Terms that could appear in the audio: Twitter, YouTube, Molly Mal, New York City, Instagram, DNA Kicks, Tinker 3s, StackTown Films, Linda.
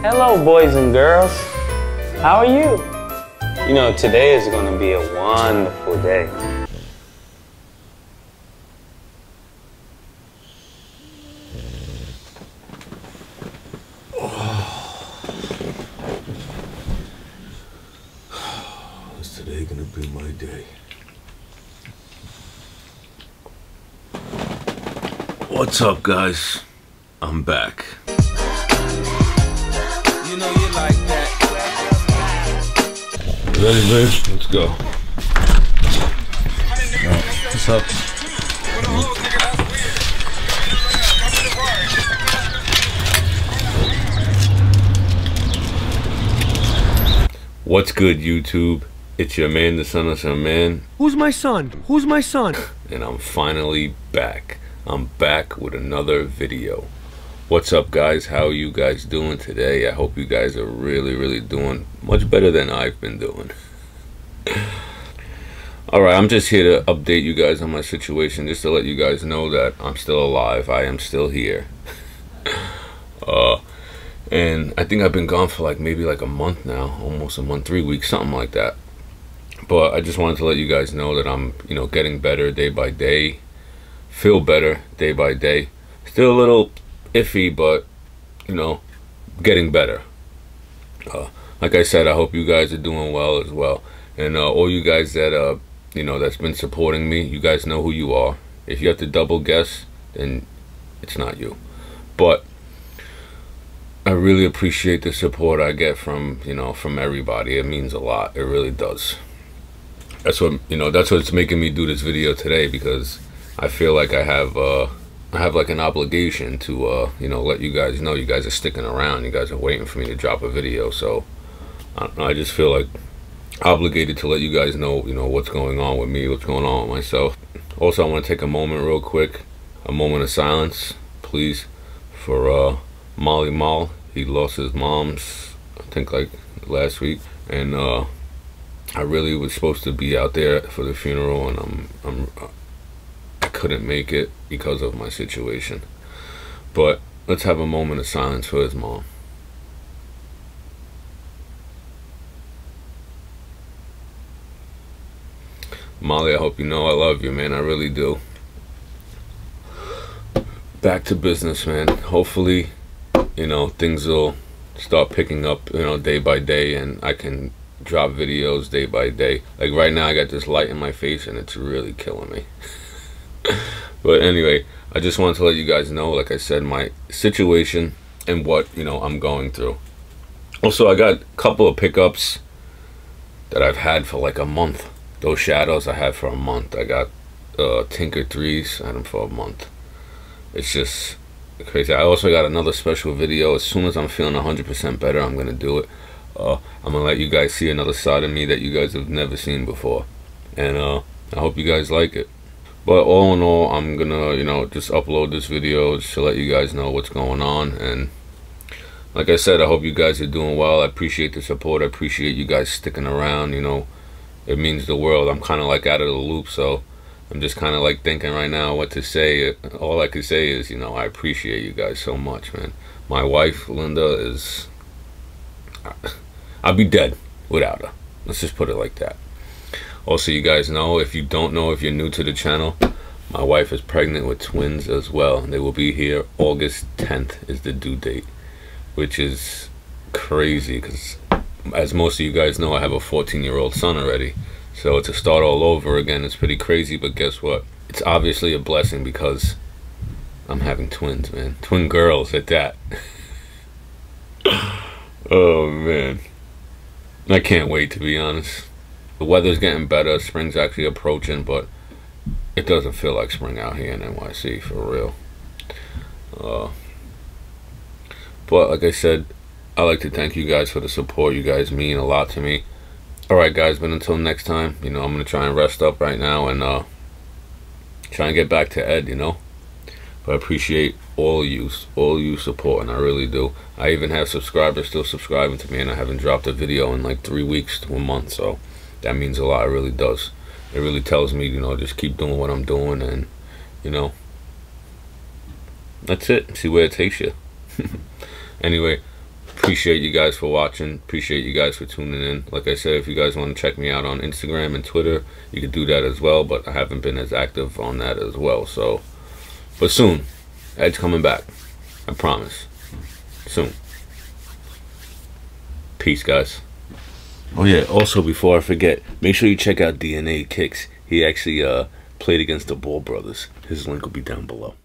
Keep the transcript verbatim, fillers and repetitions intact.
Hello, boys and girls. How are you? You know, today is going to be a wonderful day. Oh. Is today going to be my day? What's up, guys? I'm back. You know you like that. Ready, babe? Let's go. Right. What's up? What's good, YouTube? It's your man, the son of some man. Who's my son? Who's my son? And I'm finally back. I'm back with another video. What's up, guys? How are you guys doing today? I hope you guys are really, really doing much better than I've been doing. All right, I'm just here to update you guys on my situation, just to let you guys know that I'm still alive. I am still here. uh, and I think I've been gone for like maybe like a month now, almost a month, three weeks, something like that. But I just wanted to let you guys know that I'm, you know, getting better day by day, feel better day by day. Still a little iffy, but you know, getting better. Uh, like I said, I hope you guys are doing well as well. And uh, all you guys that uh, you know, that's been supporting me, you guys know who you are. If you have to double guess, then it's not you. But I really appreciate the support I get from you know from everybody. It means a lot. It really does. That's what you know. That's what's making me do this video today, because I feel like I have. Uh, I have like an obligation to, uh, you know, let you guys know you guys are sticking around. You guys are waiting for me to drop a video. So I don't know, I just feel like obligated to let you guys know, you know, what's going on with me, what's going on with myself. Also, I want to take a moment real quick, a moment of silence, please, for uh, Molly Mal. He lost his mom's, I think, like last week. And uh, I really was supposed to be out there for the funeral, and I'm, I'm, couldn't make it because of my situation. But let's have a moment of silence for his mom. Molly, I hope you know I love you, man. I really do. Back to business, man. Hopefully, you know, things will start picking up, you know, day by day, and I can drop videos day by day. Like right now, I got this light in my face and it's really killing me. But anyway, I just wanted to let you guys know, like I said, my situation and what, you know, I'm going through. Also, I got a couple of pickups that I've had for like a month. Those shadows I had for a month. I got uh, Tinker threes, I had them for a month. It's just crazy. I also got another special video. As soon as I'm feeling one hundred percent better, I'm going to do it. Uh, I'm going to let you guys see another side of me that you guys have never seen before. And uh, I hope you guys like it. But all in all, I'm gonna, you know, just upload this video just to let you guys know what's going on. And like I said, I hope you guys are doing well. I appreciate the support. I appreciate you guys sticking around. You know, it means the world. I'm kind of like out of the loop, so I'm just kind of like thinking right now what to say. All I can say is, you know, I appreciate you guys so much, man. My wife, Linda, is... I'd be dead without her. Let's just put it like that. Also, you guys know, if you don't know, if you're new to the channel, my wife is pregnant with twins as well. They will be here August tenth is the due date, which is crazy because, as most of you guys know, I have a fourteen-year-old son already. So it's a start all over again. It's pretty crazy, but guess what? It's obviously a blessing because I'm having twins, man. Twin girls at that. Oh, man. I can't wait, to be honest. The weather's getting better. Spring's actually approaching, but it doesn't feel like spring out here in N Y C, for real. Uh, but like I said, I'd like to thank you guys for the support. You guys mean a lot to me. All right, guys, but until next time, you know, I'm going to try and rest up right now and uh, try and get back to Ed, you know. But I appreciate all you, all you support, and I really do. I even have subscribers still subscribing to me, and I haven't dropped a video in like three weeks to a month, so... that means a lot. It really does. It really tells me, you know, just keep doing what I'm doing, and, you know, that's it. See where it takes you. Anyway. appreciate you guys for watching. Appreciate you guys for tuning in. Like I said, if you guys want to check me out on Instagram and Twitter, you can do that as well. But I haven't been as active on that as well. So, but soon, Ed's coming back. I promise. Soon. Peace, guys. Oh yeah. Also, before I forget, make sure you check out D N A Kicks. He actually uh played against the Ball Brothers. His link will be down below.